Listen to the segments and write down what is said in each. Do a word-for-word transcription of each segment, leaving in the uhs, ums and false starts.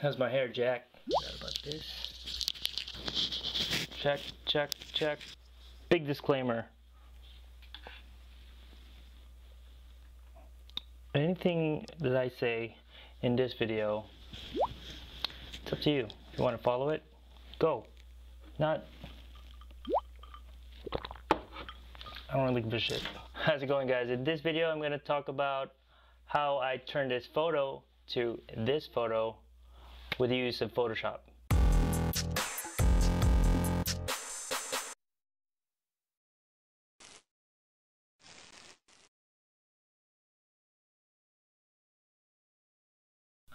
How's my hair, Jack? Forgot about this. Check, check, check. Big disclaimer. Anything that I say in this video, it's up to you. If you want to follow it, go. Not, I don't really give a shit. How's it going, guys? In this video, I'm going to talk about how I turned this photo to this photo with the use of Photoshop.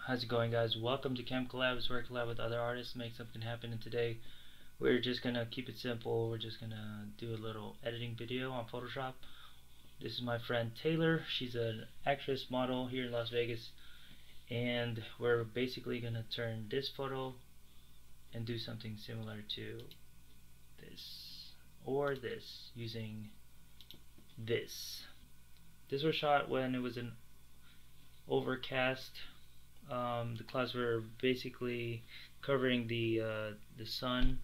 How's it going, guys? Welcome to Cam Collab, where I collab with other artists, make something happen. And today we're just gonna keep it simple. We're just gonna do a little editing video on Photoshop. This is my friend Taylor. She's an actress model here in Las Vegas, and we're basically gonna turn this photo and do something similar to this or this using this. This was shot when it was an overcast. Um, the clouds were basically covering the uh, the sun.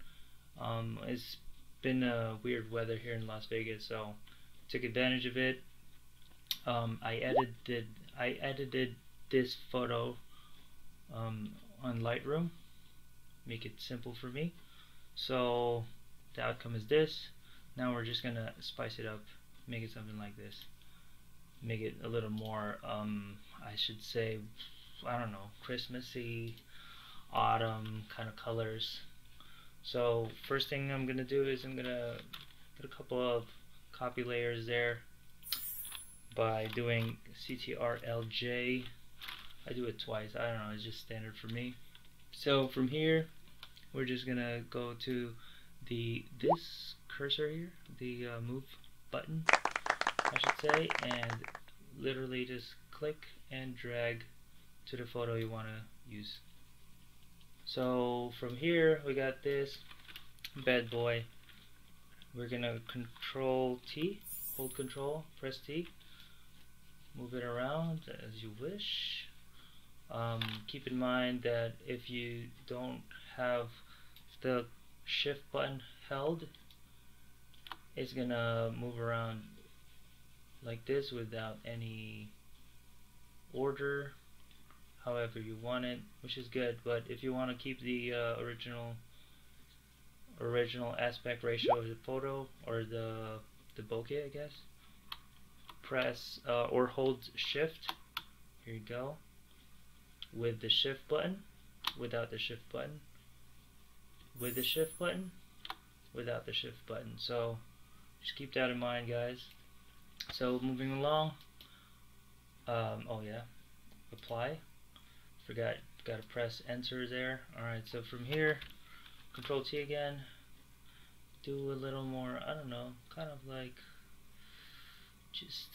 Um, it's been a weird weather here in Las Vegas, so took advantage of it. Um, I edited I edited this photo um, on Lightroom, make it simple for me. So the outcome is this. Now we're just gonna spice it up, make it something like this, make it a little more. Um, I should say. I don't know, Christmassy, autumn kind of colors. So first thing I'm gonna do is I'm gonna put a couple of copy layers there by doing C T R L J. I do it twice, I don't know, it's just standard for me. So from here we're just gonna go to the this cursor here, the uh, move button I should say, and literally just click and drag to the photo you want to use. So from here we got this bad boy. We're gonna Control T, hold Control, press T, move it around as you wish. Um, keep in mind that if you don't have the shift button held, it's gonna move around like this without any order, however you want it, which is good. But if you want to keep the uh, original original aspect ratio of the photo, or the the bokeh, I guess, press uh, or hold shift, here you go, with the shift button, without the shift button, with the shift button, without the shift button. So just keep that in mind, guys. So moving along, um, oh yeah, apply. Forgot, gotta press enter there. Alright, so from here, Control T again. Do a little more, I don't know, kind of like just,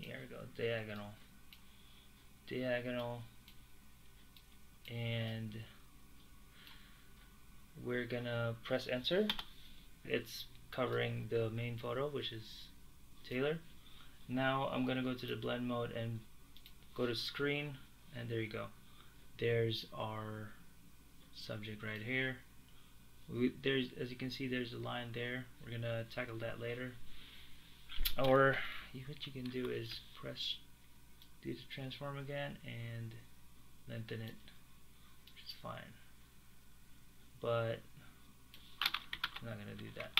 here we go, diagonal. Diagonal. And we're gonna press enter. It's covering the main photo, which is Taylor. Now I'm gonna go to the blend mode and go to screen, and there you go. There's our subject right here. We, there's, as you can see, there's a line there. We're gonna tackle that later. Or what you can do is press do the transform again and lengthen it, which is fine. But I'm not gonna do that.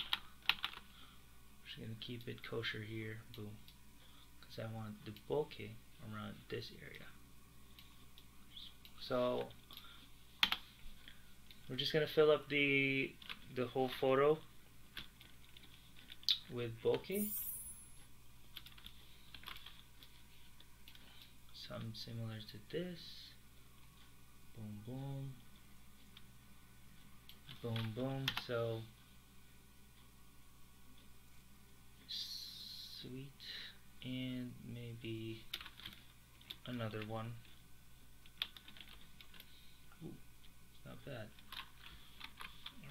I'm just gonna keep it kosher here, boom, because I want the bokeh around this area. So we're just gonna fill up the the whole photo with bokeh, something similar to this. Boom, boom, boom, boom. So sweet, and maybe another one. Not bad.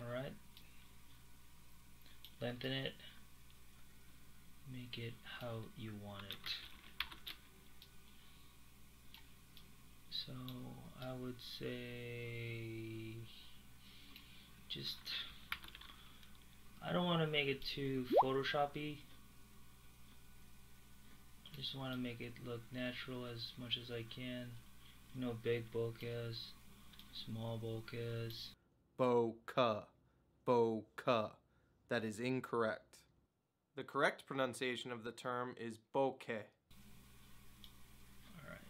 Alright. Lengthen it. Make it how you want it. So I would say just, I don't want to make it too Photoshop-y. Just want to make it look natural as much as I can. You know, big bokehs, small bokehs. Bokeh, bokeh. That is incorrect. The correct pronunciation of the term is bokeh. Alright.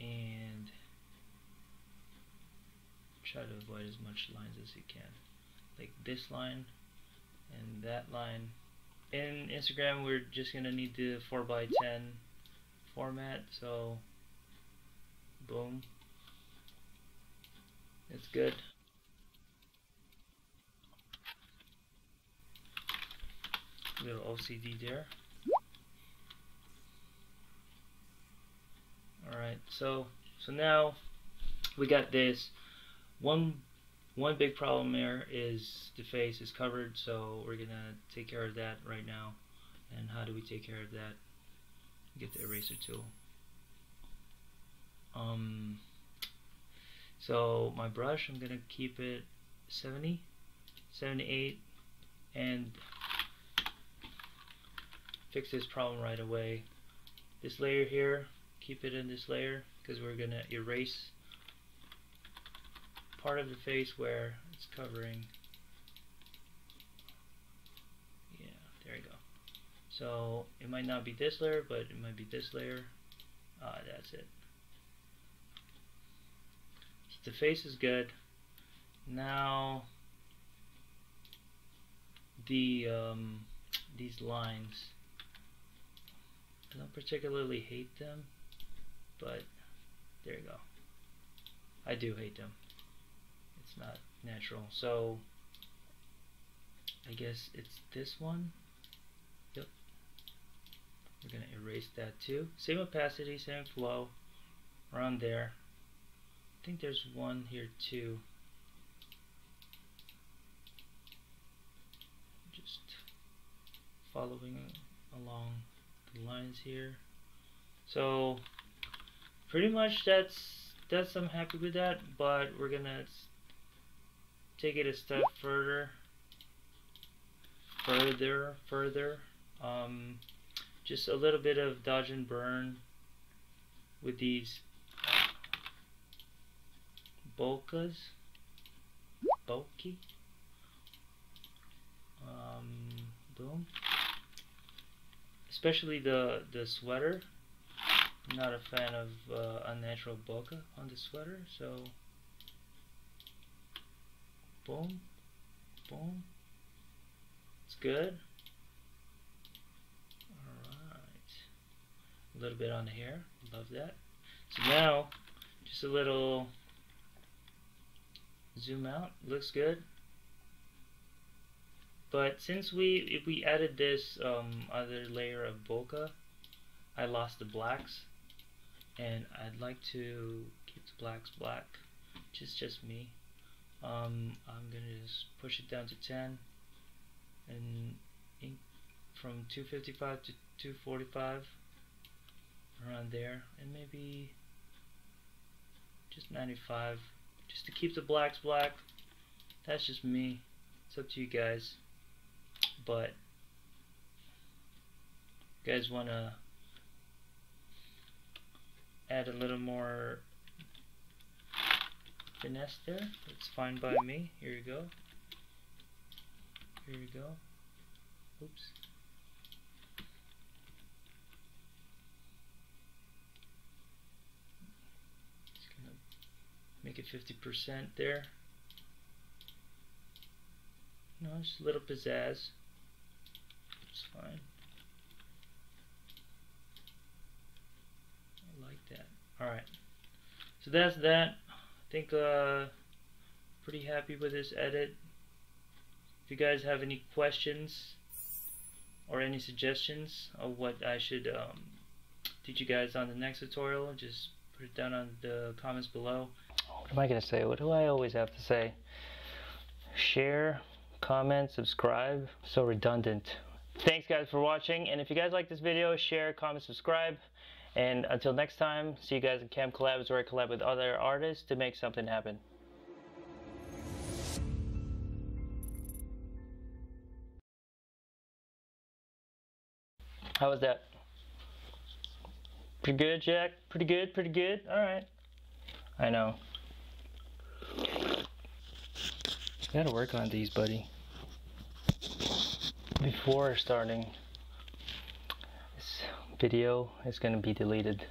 And try to avoid as much lines as you can. Like this line and that line. In Instagram, we're just gonna need the four by ten format, so boom, it's good. Little O C D there. All right, so so now we got this. One One big problem there is the face is covered, so we're gonna take care of that right now. And how do we take care of that? Get the eraser tool. Um. So my brush, I'm gonna keep it seventy, seventy-eight, and fix this problem right away. This layer here, keep it in this layer because we're gonna erase part of the face where it's covering. Yeah, there you go. So it might not be this layer, but it might be this layer. Ah, that's it. So the face is good. Now the um, these lines, I don't particularly hate them, but there you go. I do hate them. It's not natural, so I guess it's this one. Yep, we're gonna erase that too. Same opacity, same flow, around there. I think there's one here too. Just following along the lines here. So pretty much that's that's I'm happy with that, but we're gonna take it a step further, further, further. Um, just a little bit of dodge and burn with these bokehs, bokeh. Um, boom. Especially the the sweater. I'm not a fan of uh, unnatural bokeh on the sweater, so. Boom, boom. It's good. Alright. A little bit on the hair. Love that. So now, just a little zoom out. Looks good. But since we if we added this um, other layer of bokeh, I lost the blacks. And I'd like to keep the blacks black. Just just me. Um, I'm going to just push it down to ten and ink from two fifty-five to two forty-five, around there, and maybe just ninety-five, just to keep the blacks black. That's just me. It's up to you guys, but you guys want to add a little more finesse there, it's fine by me. Here you go. Here you go. Oops. Just gonna make it fifty percent there. No, just a little pizzazz. It's fine. I like that. Alright. So that's that. I think uh pretty happy with this edit. If you guys have any questions or any suggestions of what I should um, teach you guys on the next tutorial, just put it down on the comments below. What am I gonna say? What do I always have to say? Share, comment, subscribe. So redundant. Thanks guys for watching, and if you guys like this video, share, comment, subscribe, And until next time, see you guys in Cam Collabs, where I collab with other artists to make something happen. How was that? Pretty good, Jack? Pretty good, pretty good? Alright. I know. Gotta work on these, buddy. Before starting, this video is gonna be deleted.